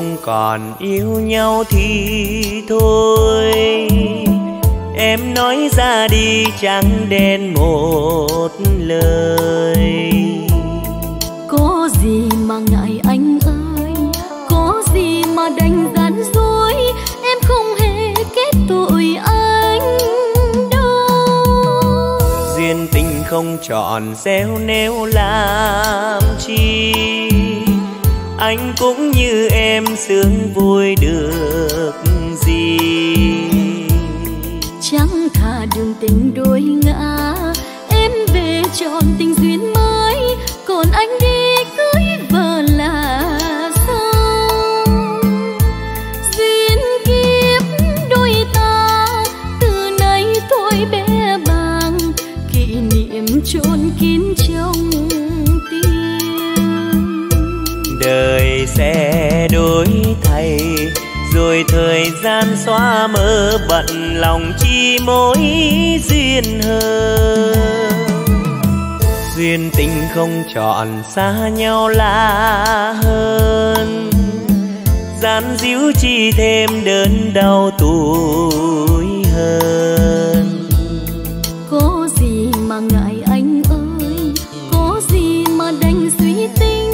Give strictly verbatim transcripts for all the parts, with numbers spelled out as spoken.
không còn yêu nhau thì thôi, em nói ra đi trắng đen một lời. Có gì mà ngại anh ơi, có gì mà đành gian dối, em không hề kết tội anh đâu. Duyên tình không chọn gieo nêu làm chi, anh cũng như em sướng vui được gì. Chẳng thà đường tình đôi ngã, em về chọn tình duyên mới, còn anh đi cưới vợ là sao? Duyên kiếp đôi ta, từ nay thôi bé bàng, kỷ niệm chôn kín trong tim. Đời sẽ đổi thay, rồi thời gian xóa mơ bận lòng chi mối duyên hờ. Duyên tình không chọn xa nhau là hơn, gian díu chi thêm đớn đau tủi hơn. Có gì mà ngại anh ơi, có gì mà đành suy tính,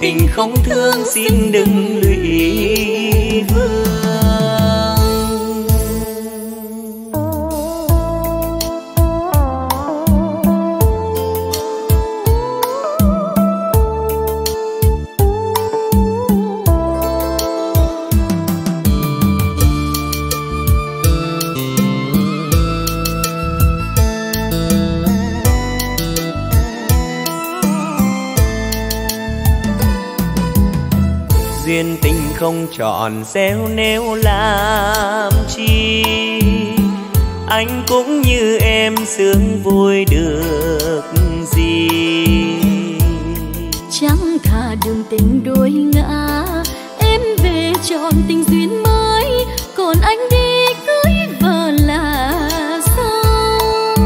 tình không thương xin đừng lụy. Duyên tình không chọn gieo nêu làm chi, anh cũng như em sướng vui được gì. Chẳng thà đường tình đôi ngã, em về chọn tình duyên mới, còn anh đi cưới vợ là sao?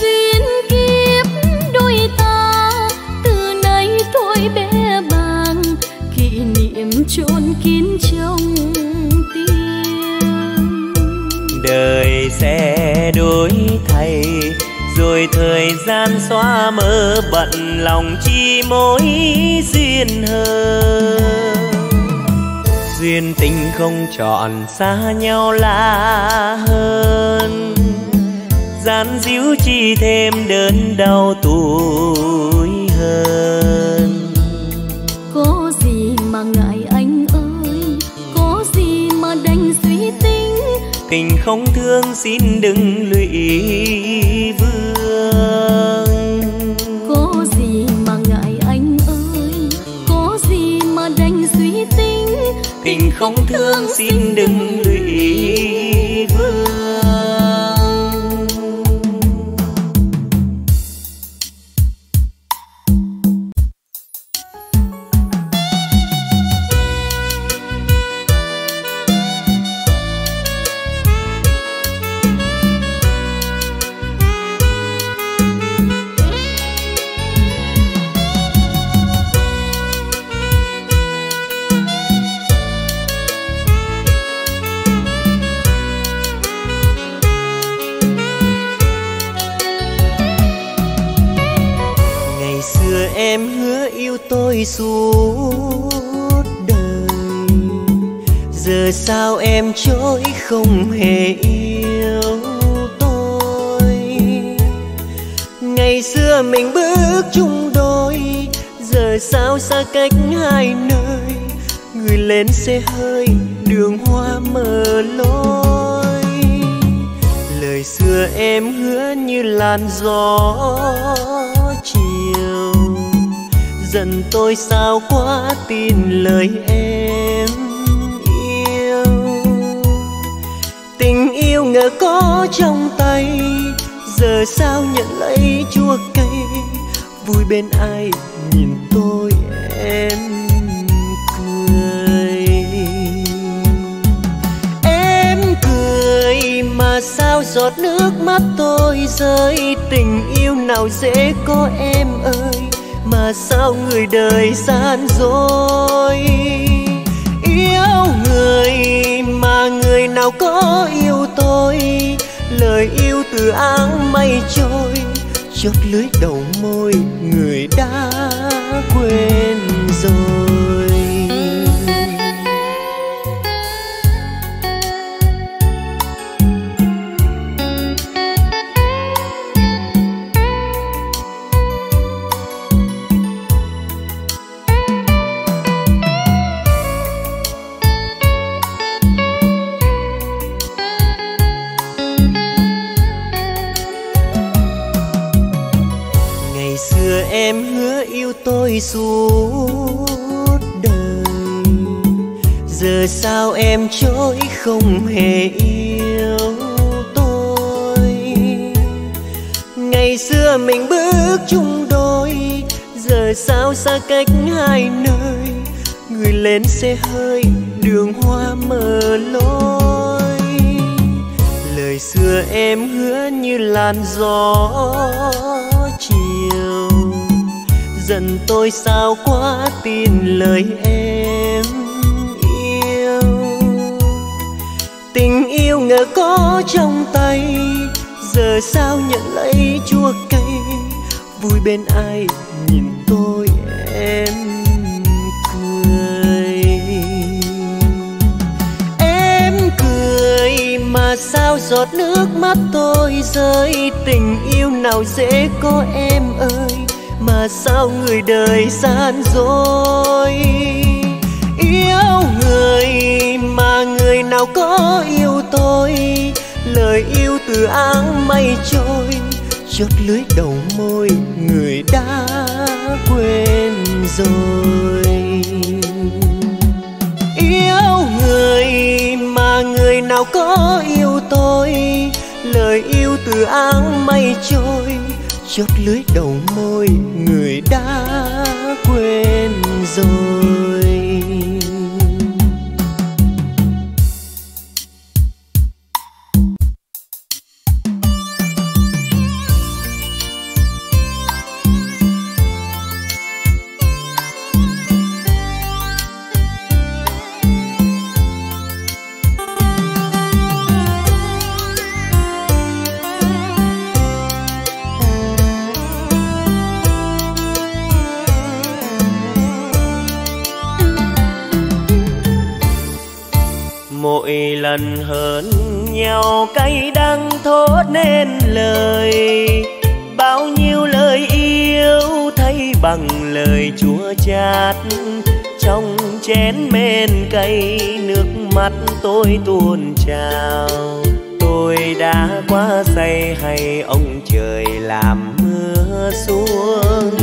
Duyên kiếp đôi ta, từ nay thôi bé bàng, kỷ niệm chôn kín trong tim. Đời sẽ đổi thay, rồi thời gian xóa mơ bận lòng chi mối duyên hờ. Duyên tình không chọn xa nhau là hơn, gian díu chi thêm đớn đau tủi hơn. Có gì mà ngại anh ơi, có gì mà đành suy tính, tình không thương xin đừng lụy vương. Có gì mà ngại anh ơi, có gì mà đành suy tính, tình không thương xin đừng lụy vương. Suốt đời giờ sao em trỗi không hề yêu tôi. Ngày xưa mình bước chung đôi, giờ sao xa cách hai nơi, người lên xe hơi đường hoa mờ lối. Lời xưa em hứa như làn gió chiều, dần tôi sao quá tin lời em yêu. Tình yêu ngờ có trong tay, giờ sao nhận lấy chua cay. Vui bên ai nhìn tôi em cười. Em cười mà sao giọt nước mắt tôi rơi. Tình yêu nào dễ có em ơi, mà sao người đời gian dối. ơi, mà người nào có yêu tôi, lời yêu từ áng mây trôi, chót lưới đầu môi người đã quên rồi. Em hứa yêu tôi suốt đời, giờ sao em chối không hề yêu tôi. Ngày xưa mình bước chung đôi, giờ sao xa cách hai nơi, người lên xe hơi đường hoa mờ lối. Lời xưa em hứa như làn gió chiều, dần tôi sao quá tin lời em yêu. Tình yêu ngờ có trong tay, giờ sao nhận lấy chua cay, vui bên ai nhìn tôi em cười. Em cười mà sao giọt nước mắt tôi rơi, tình yêu nào dễ có em ơi, mà sao người đời gian dối. Yêu người mà người nào có yêu tôi, lời yêu từ áng mây trôi, chót lưới đầu môi người đã quên rồi. Yêu người mà người nào có yêu tôi, lời yêu từ áng mây trôi, chót lưới đầu môi người đã quên rồi. Mỗi lần hờn nhau cay đắng thốt nên lời, bao nhiêu lời yêu thay bằng lời chua chát. Trong chén men cay nước mắt tôi tuôn trào, tôi đã quá say hay ông trời làm mưa xuống.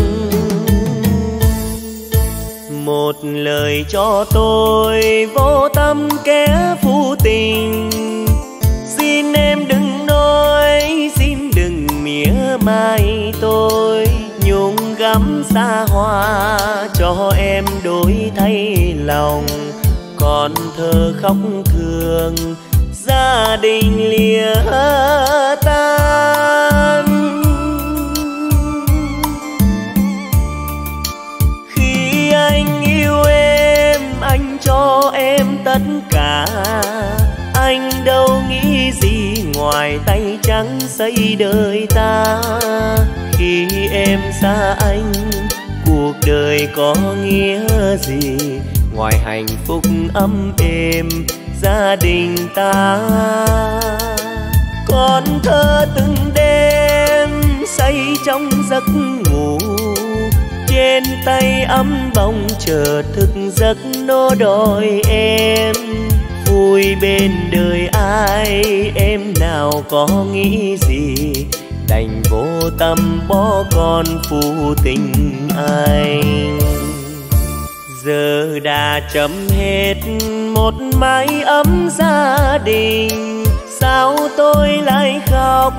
Một lời cho tôi vô tâm kẻ phụ tình, xin em đừng nói, xin đừng mỉa mai tôi. Nhung gắm xa hoa cho em đổi thay lòng, còn thơ khóc thương gia đình lìa tan. Anh cho em tất cả, anh đâu nghĩ gì ngoài tay trắng xây đời ta. Khi em xa anh, cuộc đời có nghĩa gì ngoài hạnh phúc ấm êm gia đình ta. Con thơ từng đêm say trong giấc ngủ, trên tay ấm bóng chờ thức giấc nó đòi em. Vui bên đời ai em nào có nghĩ gì, đành vô tâm bỏ con phụ tình anh. Giờ đã chấm hết một mái ấm gia đình, sao tôi lại khóc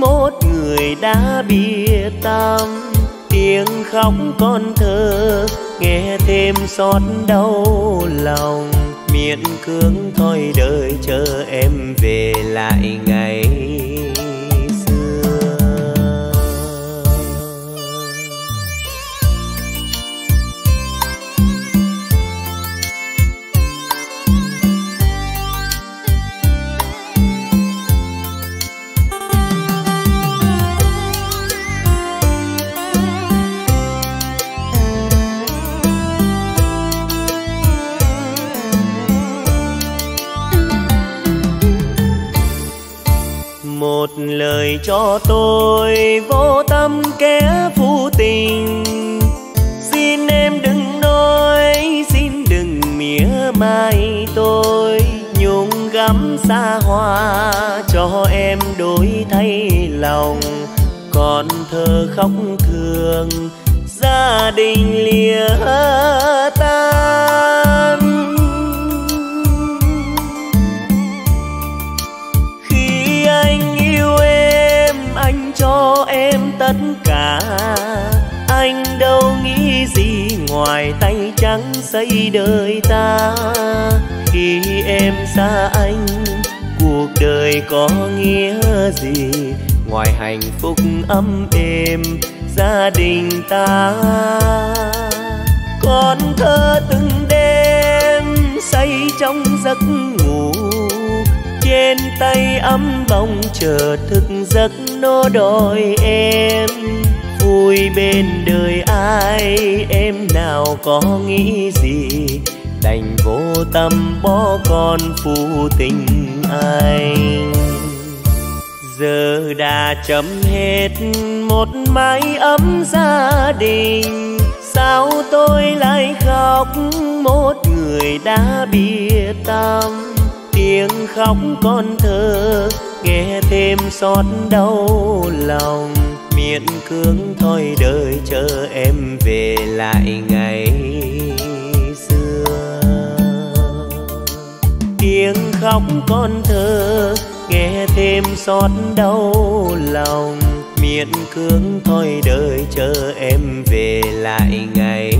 một người đã biệt tâm. Tiếng khóc con thơ nghe thêm xót đau lòng, miễn cưỡng thôi đời chờ em về lại ngày xưa. một lời cho tôi vô tâm kẻ phụ tình. Xin em đừng nói, xin đừng mỉa mai tôi, nhung gắm xa hoa cho em đổi thay lòng. Còn thơ khóc thương gia đình lìa tan. Khi anh yêu em, anh cho em tất cả, anh đâu nghĩ gì ngoài tay trắng xây đời ta. Khi em xa anh, cuộc đời có nghĩa gì ngoài hạnh phúc ấm êm gia đình ta. Con thơ từng đêm say trong giấc ngủ, trên tay ấm bóng chờ thức giấc nó đòi em. Vui bên đời ai em nào có nghĩ gì, đành vô tâm bỏ con phụ tình anh. Giờ đã chấm hết một mái ấm gia đình, sao tôi lại khóc một người đã biệt tâm. Tiếng khóc con thơ nghe thêm xót đau lòng, miễn cưỡng thôi đời chờ em về lại ngày xưa. Tiếng khóc con thơ nghe thêm xót đau lòng, miễn cưỡng thôi đời chờ em về lại ngày